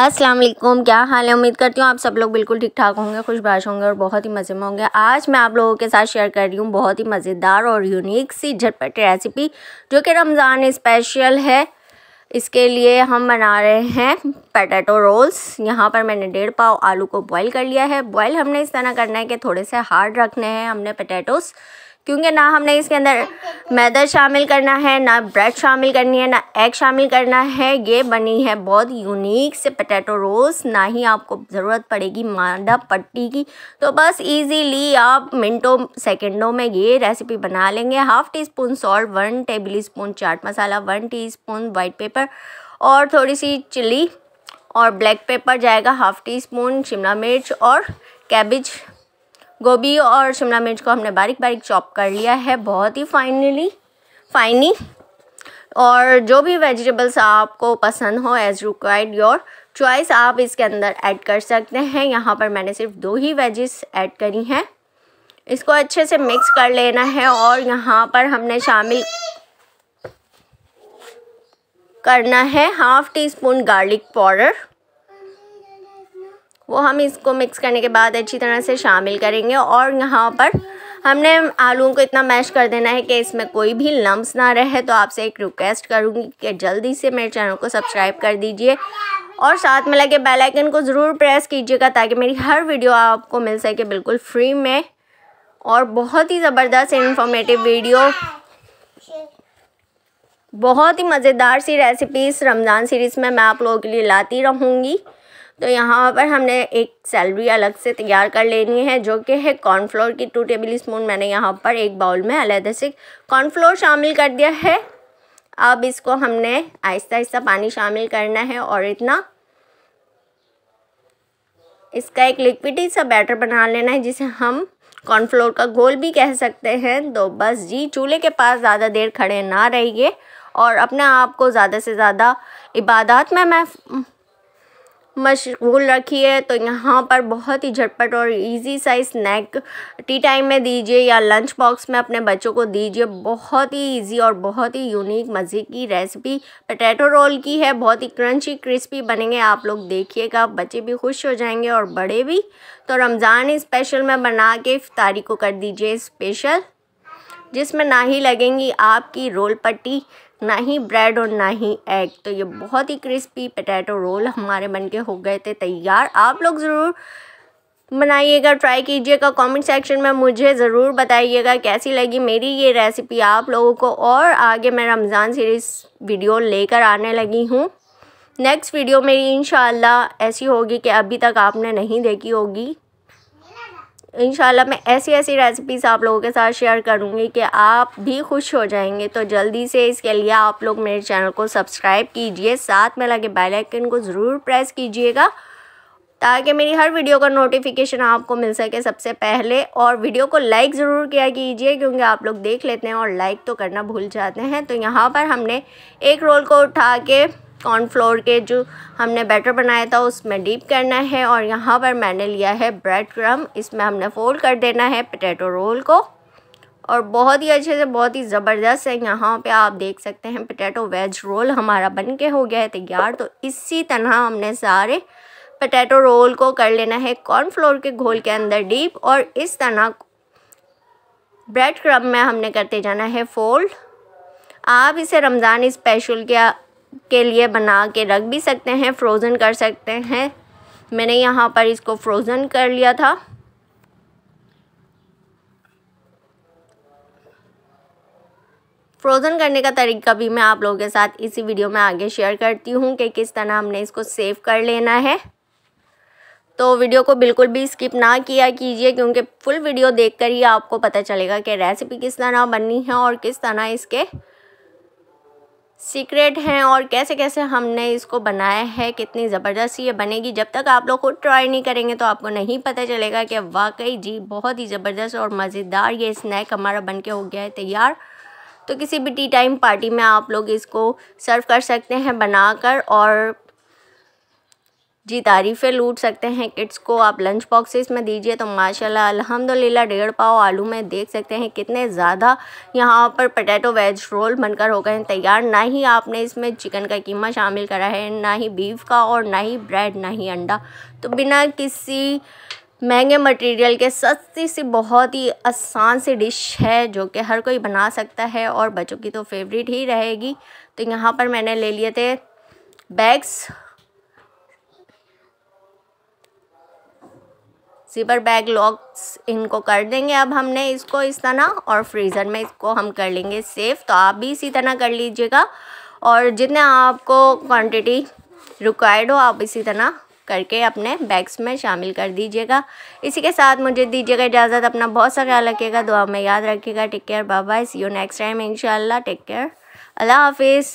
अस्सलामुअलैकुम, क्या हाल है। उम्मीद करती हूँ आप सब लोग बिल्कुल ठीक ठाक होंगे, खुशबाश होंगे और बहुत ही मज़े में होंगे। आज मैं आप लोगों के साथ शेयर कर रही हूँ बहुत ही मज़ेदार और यूनिक सी झटपट रेसिपी जो कि रमज़ान स्पेशल है। इसके लिए हम बना रहे हैं पटेटो रोल्स। यहाँ पर मैंने 1.5 पाव आलू को बॉईल कर लिया है। बॉयल हमने इस तरह करना है कि थोड़े से हार्ड रखने हैं हमने पटेटोस, क्योंकि ना हमने इसके अंदर मैदा शामिल करना है, ना ब्रेड शामिल करनी है, ना एग शामिल करना है। ये बनी है बहुत यूनिक से पटेटो रोल्स, ना ही आपको ज़रूरत पड़ेगी मांडा पट्टी की। तो बस इजीली आप मिनटों सेकंडों में ये रेसिपी बना लेंगे। 1/2 teaspoon salt, 1 tablespoon chaat masala, 1 teaspoon white pepper और थोड़ी सी चिली और ब्लैक पेपर जाएगा, 1/2 टीस्पून शिमला मिर्च और कैबेज, गोभी और शिमला मिर्च को हमने बारीक बारीक चॉप कर लिया है, बहुत ही फाइनली। और जो भी वेजिटेबल्स आपको पसंद हो एज रिक्वायर्ड योर चॉइस आप इसके अंदर ऐड कर सकते हैं। यहाँ पर मैंने सिर्फ 2 ही वेजेस ऐड करी हैं। इसको अच्छे से मिक्स कर लेना है और यहाँ पर हमने शामिल करना है 1/2 टीस्पून गार्लिक पाउडर। वो हम इसको मिक्स करने के बाद अच्छी तरह से शामिल करेंगे। और यहाँ पर हमने आलूओं को इतना मैश कर देना है कि इसमें कोई भी लम्स ना रहे। तो आपसे एक रिक्वेस्ट करूँगी कि जल्दी से मेरे चैनल को सब्सक्राइब कर दीजिए और साथ में लगे बेल आइकन को ज़रूर प्रेस कीजिएगा ताकि मेरी हर वीडियो आपको मिल सके बिल्कुल फ्री में। और बहुत ही ज़बरदस्त इन्फॉर्मेटिव वीडियो, बहुत ही मज़ेदार सी रेसिपीज़ रमज़ान सीरीज़ में मैं आप लोगों के लिए लाती रहूँगी। तो यहाँ पर हमने एक सैलरी अलग से तैयार कर लेनी है जो कि है कॉर्नफ्लोर की 2 टेबलस्पून। मैंने यहाँ पर एक बाउल में अलहदा से कॉर्नफ्लोर शामिल कर दिया है। अब इसको हमने आहिस्ता आहिस्ता पानी शामिल करना है और इतना इसका एक लिक्विडी सा बैटर बना लेना है जिसे हम कॉर्नफ्लोर का घोल भी कह सकते हैं। तो बस जी, चूल्हे के पास ज़्यादा देर खड़े ना रहिए और अपने आप को ज़्यादा से ज़्यादा इबादत में मशगूल रखिए। तो यहाँ पर बहुत ही झटपट और इजी सा स्नैक टी टाइम में दीजिए या लंच बॉक्स में अपने बच्चों को दीजिए। बहुत ही इजी और बहुत ही यूनिक मज़े की रेसिपी पटेटो रोल की है। बहुत ही क्रंची क्रिस्पी बनेंगे, आप लोग देखिएगा, बच्चे भी खुश हो जाएंगे और बड़े भी। तो रमज़ान स्पेशल में बना के इफ्तारी को कर दीजिए स्पेशल, जिसमें ना ही लगेंगी आपकी रोल पट्टी, ना ही ब्रेड और ना ही एग। तो ये बहुत ही क्रिस्पी पटेटो रोल हमारे बनके हो गए थे तैयार। आप लोग ज़रूर बनाइएगा, ट्राई कीजिएगा, कमेंट सेक्शन में मुझे ज़रूर बताइएगा कैसी लगी मेरी ये रेसिपी आप लोगों को। और आगे मैं रमज़ान सीरीज़ वीडियो लेकर आने लगी हूँ। नेक्स्ट वीडियो मेरी इंशाल्लाह ऐसी होगी कि अभी तक आपने नहीं देखी होगी। इंशाल्लाह मैं ऐसी ऐसी रेसिपीज़ आप लोगों के साथ शेयर करूँगी कि आप भी खुश हो जाएंगे। तो जल्दी से इसके लिए आप लोग मेरे चैनल को सब्सक्राइब कीजिए, साथ में लगे बेल आइकन को ज़रूर प्रेस कीजिएगा ताकि मेरी हर वीडियो का नोटिफिकेशन आपको मिल सके सबसे पहले। और वीडियो को लाइक ज़रूर किया कीजिए क्योंकि आप लोग देख लेते हैं और लाइक तो करना भूल जाते हैं। तो यहाँ पर हमने एक रोल को उठा के कॉर्नफ्लोर के जो हमने बैटर बनाया था उसमें डीप करना है। और यहाँ पर मैंने लिया है ब्रेड क्रम, इसमें हमने फोल्ड कर देना है पटेटो रोल को और बहुत ही अच्छे से, बहुत ही ज़बरदस्त है। यहाँ पे आप देख सकते हैं पटेटो वेज रोल हमारा बन के हो गया है तैयार। तो इसी तरह हमने सारे पटेटो रोल को कर लेना है कॉर्नफ्लोर के घोल के अंदर डीप और इस तरह ब्रेड क्रम में हमने करते जाना है फोल्ड। आप इसे रमज़ान स्पेशल के लिए बना के रख भी सकते हैं, फ्रोज़न कर सकते हैं। मैंने यहाँ पर इसको फ्रोज़न कर लिया था। फ्रोज़न करने का तरीका भी मैं आप लोगों के साथ इसी वीडियो में आगे शेयर करती हूँ कि किस तरह हमने इसको सेव कर लेना है। तो वीडियो को बिल्कुल भी स्किप ना किया कीजिए क्योंकि फुल वीडियो देखकर ही आपको पता चलेगा कि रेसिपी किस तरह बननी है और किस तरह इसके सीक्रेट हैं और कैसे कैसे हमने इसको बनाया है, कितनी ज़बरदस्त ये बनेगी। जब तक आप लोग खुद ट्राई नहीं करेंगे तो आपको नहीं पता चलेगा कि वाकई जी बहुत ही ज़बरदस्त और मज़ेदार ये स्नैक हमारा बनके हो गया है तैयार। तो किसी भी टी टाइम पार्टी में आप लोग इसको सर्व कर सकते हैं बनाकर और जी तारीफ़ें लूट सकते हैं। किड्स को आप लंच बॉक्सेस में दीजिए तो माशाल्लाह अल्हम्दुलिल्लाह 1.5 पाव आलू में देख सकते हैं कितने ज़्यादा यहाँ पर पोटैटो वेज रोल बनकर हो गए हैं तैयार। ना ही आपने इसमें चिकन का कीमा शामिल करा है, ना ही बीफ का, और ना ही ब्रेड, ना ही अंडा। तो बिना किसी महंगे मटेरियल के सस्ती सी बहुत ही आसान सी डिश है जो कि हर कोई बना सकता है और बच्चों की तो फेवरेट ही रहेगी। तो यहाँ पर मैंने ले लिए थे बैग्स, ज़िपर बैग लॉक्स इनको कर देंगे अब हमने इसको इस तरह, और फ्रीज़र में इसको हम कर लेंगे सेफ। तो आप भी इसी तरह कर लीजिएगा और जितने आपको क्वांटिटी रिक्वायर्ड हो आप इसी तरह करके अपने बैग्स में शामिल कर दीजिएगा। इसी के साथ मुझे दीजिएगा इजाज़त, अपना बहुत सा ख्याल रखिएगा, दुआ में याद रखिएगा। Take care, bye bye, see you next time इंशाल्लाह। टेक केयर, अल्लाह हाफिज़।